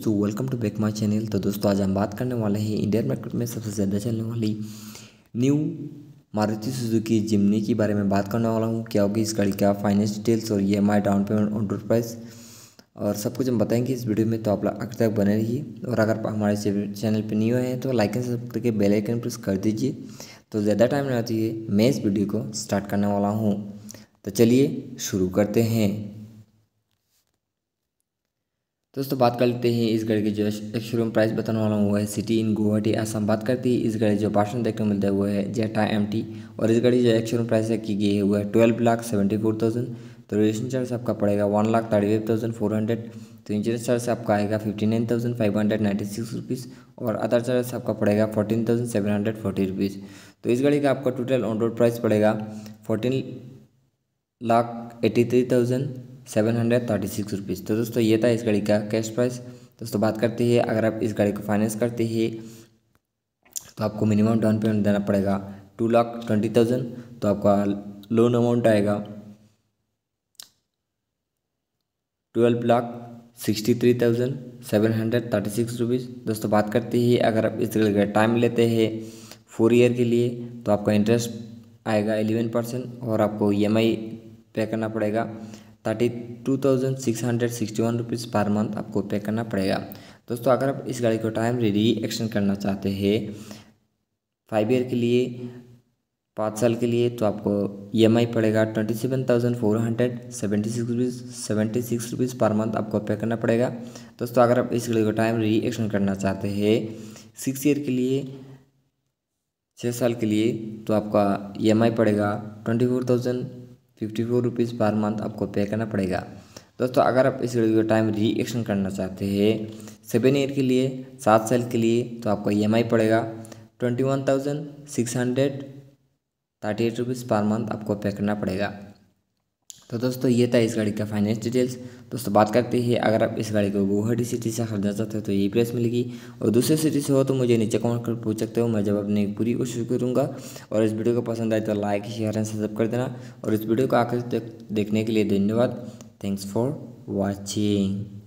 So welcome to back my channel. तो दोस्तों आज हम बात करने वाले हैं इंडियन मार्केट में सबसे ज़्यादा चलने वाली न्यू मारुति सुजुकी जिम्नी के बारे में बात करने वाला हूँ। क्या होगी इस गाड़ी का फाइनेंस डिटेल्स और EMI down payment on road price और सब कुछ हम बताएंगे इस वीडियो में। तो आप आखिर तक बने रहिए और अगर हमारे चैनल पर न्यू है तो लाइक एंड सब्सक्राइब करके बेल आइकन प्रेस कर दीजिए। तो ज़्यादा टाइम नहीं आती है, मैं इस वीडियो को स्टार्ट करने वाला हूँ। तो चलिए शुरू करते हैं। दोस्तों बात कर लेते हैं इस गाड़ी की जो एक शोरूम प्राइस बताने वाला हुआ है सिटी इन गुवाहाटी असम। बात करती है इस गाड़ी जो भाषण देखने को मिलता है वो है ZIMT और इस गाड़ी जो एक शोरूम प्राइस है की गई है वो है 12,74,000। तो रजिस्ट्रेशन चार्ज आपका पड़ेगा 1,35,400। तो इंश्योरेंस चार्ज आपका आएगा 59,596 रुपीज़ और अदर चार्ज आपका पड़ेगा 14,740 रुपीज़। तो इस गाड़ी का आपका टोटल ऑन रोड प्राइस पड़ेगा 14,83,736 रुपीज़। तो दोस्तों ये था इस गाड़ी का कैश प्राइस। दोस्तों बात करते हैं अगर आप इस गाड़ी को फाइनेंस करते हैं तो आपको मिनिमम डाउन पेमेंट देना पड़ेगा 2,20,000। तो आपका लोन अमाउंट आएगा 12,63,736 रुपीज़। दोस्तों बात करते हैं अगर आप इस गाड़ी का टाइम लेते हैं 4 ईयर के लिए तो आपका इंटरेस्ट आएगा 11% और आपको EMI पे करना पड़ेगा 32,661 रुपीज़ पर मंथ आपको पे करना पड़ेगा। दोस्तों अगर आप इस गाड़ी को टाइम री एक्सटेंड करना चाहते हैं 5 ईयर के लिए, 5 साल के लिए, तो आपको EMI पड़ेगा 27,476 रुपीज़ पर मंथ आपको पे करना पड़ेगा। दोस्तों अगर आप इस गाड़ी को टाइम री एक्सटेंड करना चाहते हैं 6 ईयर के लिए, 6 साल के लिए, तो आपका EMI पड़ेगा 24,054 रुपीज़ पर मंथ आपको पे करना पड़ेगा। दोस्तों अगर आप इस गाड़ी को टाइम री एक्सटेंड करना चाहते हैं 7 ईयर के लिए, 7 साल के लिए, तो आपका EMI पड़ेगा 21,638 रुपीज़ पर मंथ आपको पे करना पड़ेगा। तो दोस्तों ये था इस गाड़ी का फाइनेंस डिटेल्स। दोस्तों बात करते हैं अगर आप इस गाड़ी को गुवाहाटी सिटी से खरीदना चाहते हो तो यही प्राइस मिलेगी और दूसरे सिटी से हो तो मुझे नीचे कमेंट कर पूछ सकते हो, मैं जब अपनी पूरी कोशिश करूँगा। और इस वीडियो को पसंद आए तो लाइक शेयर एंड सब्सक्राइब कर देना और इस वीडियो को आखिर तक देखने के लिए धन्यवाद। Thanks for watching.